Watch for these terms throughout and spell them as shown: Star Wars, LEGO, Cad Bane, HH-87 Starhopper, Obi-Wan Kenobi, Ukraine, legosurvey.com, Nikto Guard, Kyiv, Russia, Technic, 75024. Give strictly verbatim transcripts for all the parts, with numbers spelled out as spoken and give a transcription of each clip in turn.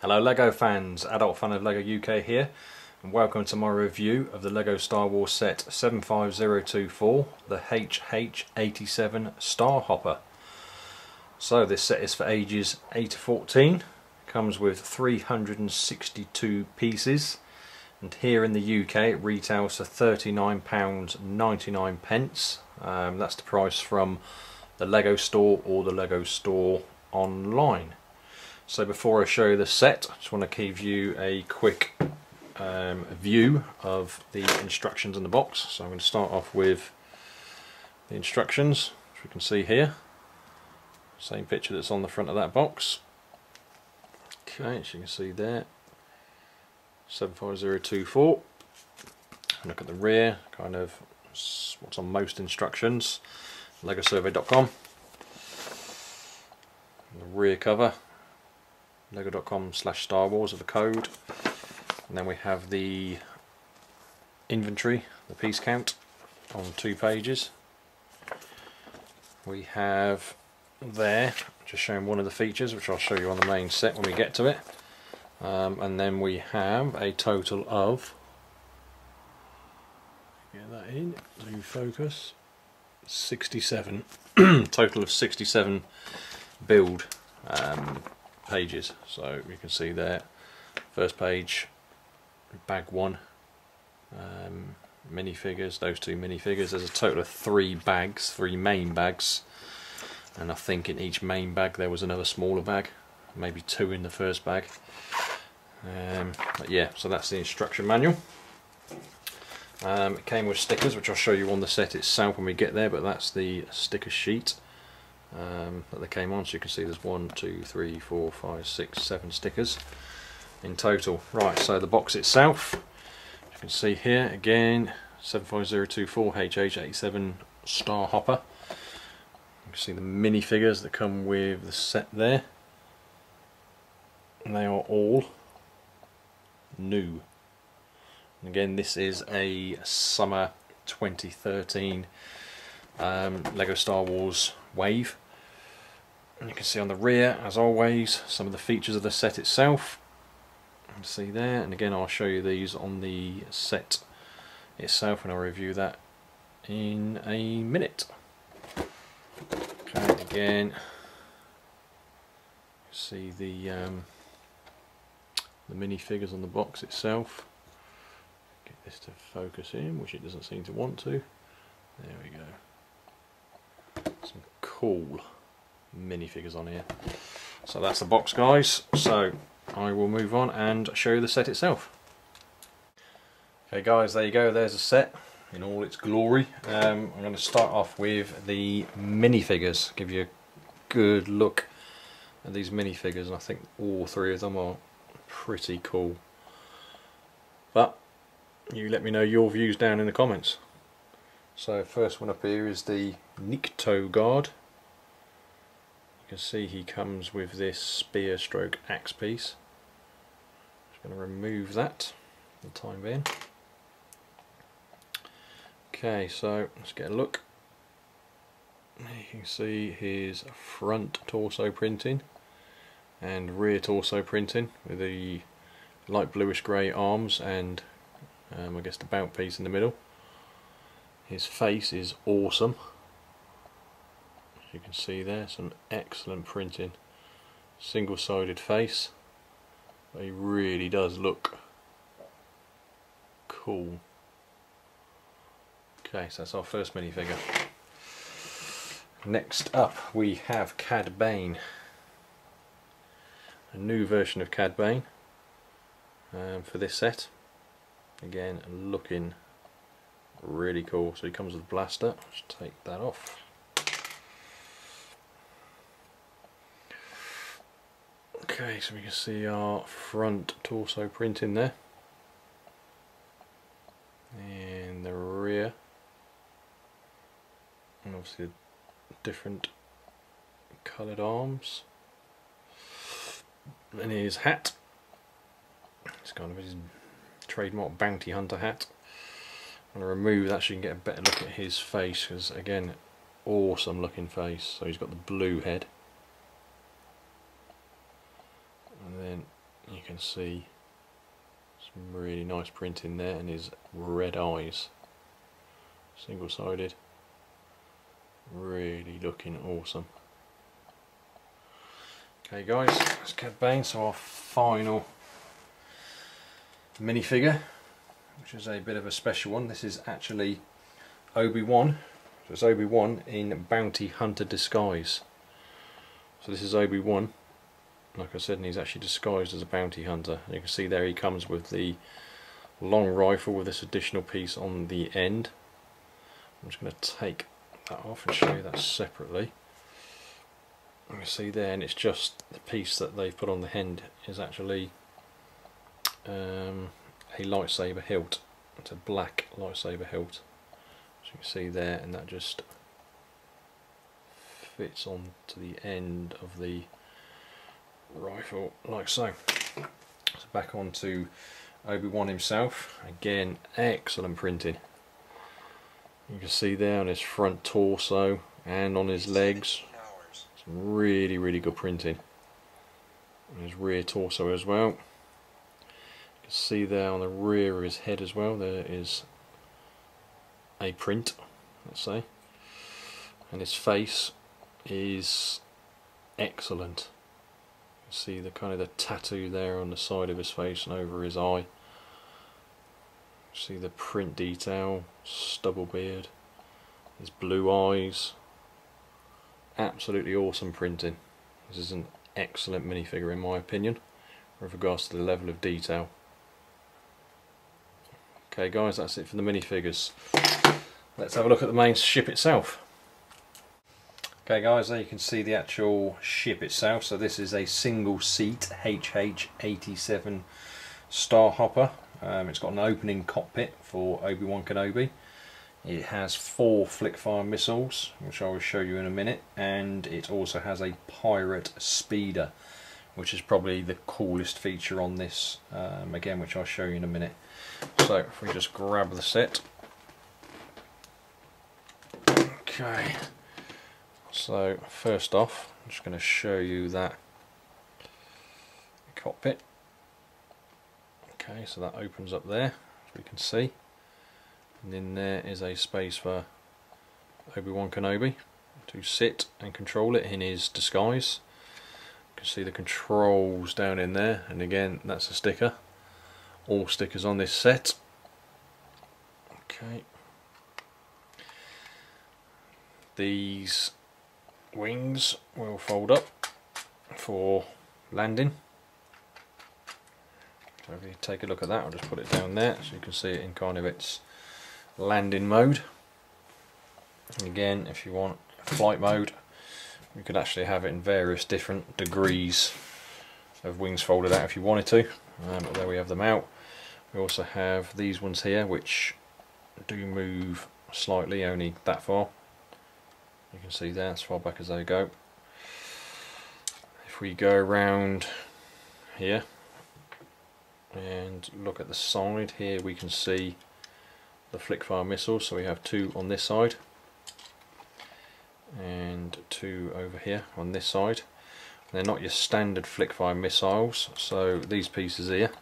Hello LEGO fans, Adult Fun of LEGO U K here, and welcome to my review of the LEGO Star Wars set seven five zero two four, the H H eighty-seven Starhopper. So this set is for ages eight to fourteen, comes with three hundred and sixty-two pieces, and here in the U K it retails for thirty-nine pounds ninety-nine. Um, that's the price from the LEGO store or the LEGO store online. So before I show you the set, I just want to give you a quick um, view of the instructions in the box. So I'm going to start off with the instructions, which we can see here. Same picture that's on the front of that box. Okay, as you can see there, seven five zero two four. Look at the rear, kind of what's on most instructions, lego survey dot com. The rear cover. lego dot com slash Star Wars are the code, and then we have the inventory, the piece count on two pages. We have there just showing one of the features, which I'll show you on the main set when we get to it, um, and then we have a total of, get that in zoom focus, sixty-seven total of sixty-seven build um, pages. So you can see there, first page, bag one, um, minifigures, those two minifigures. There's a total of three bags, three main bags, and I think in each main bag there was another smaller bag, maybe two in the first bag. Um, but yeah, so that's the instruction manual. Um, it came with stickers, which I'll show you on the set itself when we get there, but that's the sticker sheet Um, that they came on. So you can see there's one, two, three, four, five, six, seven stickers in total. Right, so the box itself, you can see here again, seven five zero two four H H eighty-seven Starhopper. You can see the minifigures that come with the set there, and they are all new. And again, this is a summer twenty thirteen um, LEGO Star Wars wave. And you can see on the rear, as always, some of the features of the set itself. You can see there, and again I'll show you these on the set itself and I'll review that in a minute. Okay, again, see the um, the minifigures on the box itself. Get this to focus in, which it doesn't seem to want to. There we go. Some cool minifigures on here. So that's the box, guys. So I will move on and show you the set itself. Okay guys, there you go, there's the set in all its glory. um, I'm going to start off with the minifigures, give you a good look at these minifigures, and I think all three of them are pretty cool, but you let me know your views down in the comments. So first one up here is the Nikto Guard. You can see he comes with this spear stroke axe piece. Just going to remove that for the time being. Okay, so let's get a look. You can see his front torso printing and rear torso printing with the light bluish grey arms and um, I guess the belt piece in the middle. His face is awesome, as you can see there, some excellent printing. Single sided face, but he really does look cool. Okay, so that's our first minifigure. Next up we have Cad Bane. A new version of Cad Bane um, for this set. Again, looking really cool. So he comes with a blaster. Let's take that off. Okay, so we can see our front torso print in there, and the rear, and obviously the different coloured arms. And his hat, it's kind of his trademark bounty hunter hat. I'm going to remove that so you can get a better look at his face, because again, awesome looking face. So he's got the blue head, and then you can see some really nice printing there, and his red eyes, single-sided, really looking awesome. Okay guys, that's Cad Bane, so our final minifigure, which is a bit of a special one. This is actually Obi-Wan. So it's Obi-Wan in Bounty Hunter disguise. So this is Obi-Wan, like I said, and he's actually disguised as a bounty hunter. And you can see there he comes with the long rifle with this additional piece on the end. I'm just going to take that off and show you that separately. You can see there, and it's just the piece that they've put on the end is actually um, a lightsaber hilt. It's a black lightsaber hilt. So you can see there, and that just fits on to the end of the rifle like so. So back on to Obi-Wan himself. Again, excellent printing. You can see there on his front torso and on his legs, some really really good printing. And his rear torso as well. You can see there on the rear of his head as well, there is a print, let's say. And his face is excellent. You see the kind of the tattoo there on the side of his face and over his eye. See the print detail, stubble beard, his blue eyes. Absolutely awesome printing. This is an excellent minifigure in my opinion with regards to the level of detail. Okay guys, that's it for the minifigures. Let's have a look at the main ship itself. Okay guys, there you can see the actual ship itself. So this is a single seat H H eighty-seven Starhopper. Um, it's got an opening cockpit for Obi-Wan Kenobi. It has four flick-fire missiles, which I will show you in a minute, and it also has a pirate speeder, which is probably the coolest feature on this, um, again, which I'll show you in a minute. So if we just grab the set. Okay, so first off, I'm just going to show you that cockpit. Okay, so that opens up there, as we can see, and in there is a space for Obi-Wan Kenobi to sit and control it in his disguise. You can see the controls down in there, and again that's a sticker, all stickers on this set. Okay, these wings will fold up for landing. So if you take a look at that, I'll just put it down there so you can see it in kind of its landing mode. And again, if you want flight mode, you could actually have it in various different degrees of wings folded out if you wanted to. Um, but there we have them out. We also have these ones here which do move slightly, only that far. You can see there, as far back as they go. If we go around here and look at the side here, we can see the flick fire missiles. So we have two on this side and two over here on this side. They're not your standard flick fire missiles, so these pieces here,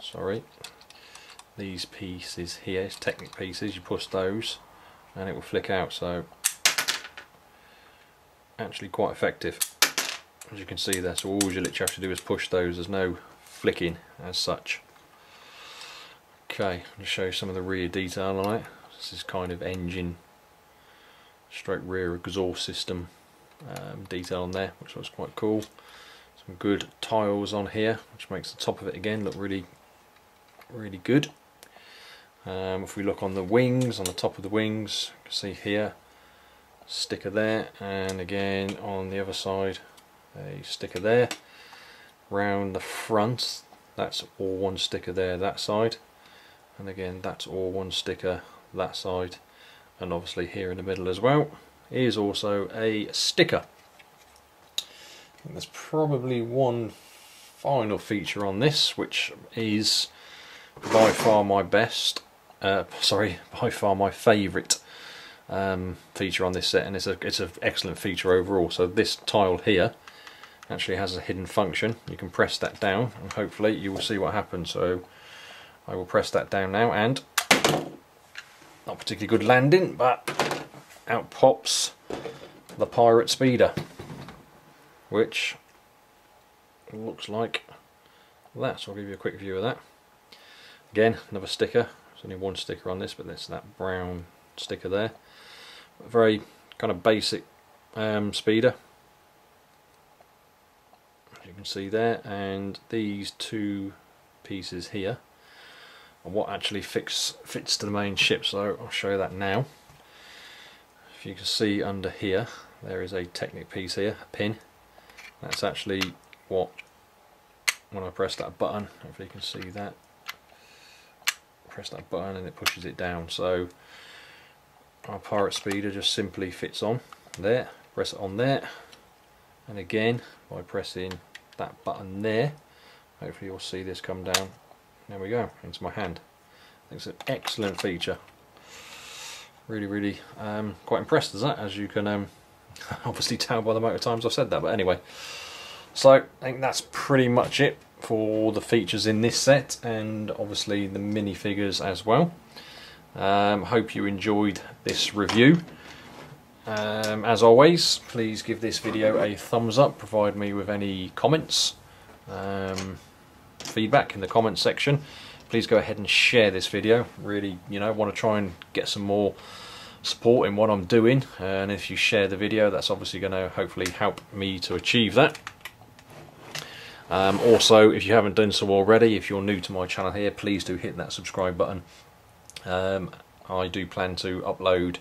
sorry, these pieces here, Technic pieces, you push those and it will flick out. So actually quite effective, as you can see there. So all you literally have to do is push those, there's no flicking as such. Okay, I'll just show you some of the rear detail on it. This is kind of engine stroke rear exhaust system um, detail on there, which looks quite cool. Some good tiles on here, which makes the top of it again look really really good. Um, if we look on the wings, on the top of the wings, you can see here sticker there, and again on the other side a sticker there. Round the front, that's all one sticker there, that side, and again that's all one sticker that side, and obviously here in the middle as well is also a sticker. And there's probably one final feature on this, which is by far my best, uh, sorry, by far my favourite um, feature on this set, and it's a it's an excellent feature overall. So this tile here actually has a hidden function. You can press that down and hopefully you will see what happens. So I will press that down now, and not particularly good landing, but out pops the pirate speeder, which looks like that. So I'll give you a quick view of that. Again, another sticker. There's only one sticker on this, but there's that brown sticker there. A very kind of basic um, speeder, as you can see there, and these two pieces here are what actually fix, fits to the main ship. So I'll show you that now. If you can see under here, there is a Technic piece here, a pin. That's actually what, when I press that button, hopefully you can see that, press that button and it pushes it down. So our pirate speeder just simply fits on there, press it on there, and again by pressing that button there, hopefully you'll see this come down. There we go, into my hand. I think it's an excellent feature. Really, really um, quite impressed with that, as you can um, obviously tell by the amount of times I've said that, but anyway. So I think that's pretty much it for the features in this set, and obviously the minifigures as well. Um, hope you enjoyed this review. Um, as always, please give this video a thumbs up, provide me with any comments, um, feedback in the comments section. Please go ahead and share this video. Really, you know, want to try and get some more support in what I'm doing, and if you share the video, that's obviously going to hopefully help me to achieve that. Um, also, if you haven't done so already, if you're new to my channel here, please do hit that subscribe button. Um, I do plan to upload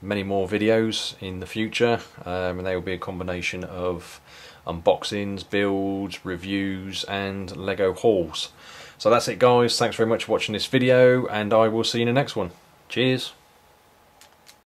many more videos in the future, um, and they will be a combination of unboxings, builds, reviews and Lego hauls. So that's it guys, thanks very much for watching this video, and I will see you in the next one. Cheers!